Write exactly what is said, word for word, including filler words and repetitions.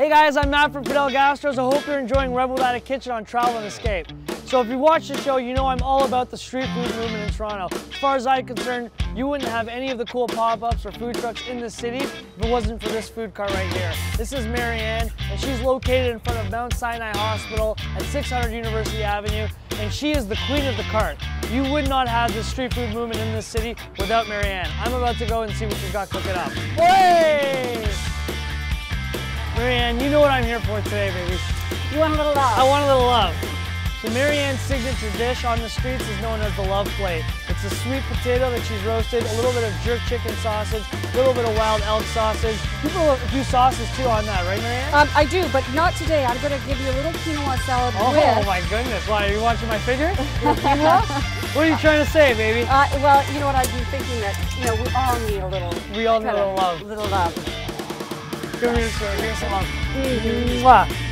Hey guys, I'm Matt from Fidel Castro. I hope you're enjoying Rebel Without A Kitchen on Travel and Escape. So if you watch the show, you know I'm all about the street food movement in Toronto. As far as I'm concerned, you wouldn't have any of the cool pop-ups or food trucks in this city if it wasn't for this food cart right here. This is Marianne, and she's located in front of Mount Sinai Hospital at six hundred University Avenue, and she is the queen of the cart. You would not have the street food movement in this city without Marianne. I'm about to go and see what she's got cooking up. Hey! Marianne, you know what I'm here for today, baby. You want a little love. I want a little love. So Marianne's signature dish on the streets is known as the love plate. It's a sweet potato that she's roasted, a little bit of jerk chicken sausage, a little bit of wild elk sausage. You put a few sauces too on that, right, Marianne? Um, I do, but not today. I'm going to give you a little quinoa salad oh, with... Oh my goodness. Why, are you watching my figure? Quinoa? What are you trying to say, baby? Uh, well, you know what, I've been thinking that, you know, we all need a little... We all need a little love. Little love. Give me some love. Mm-hmm.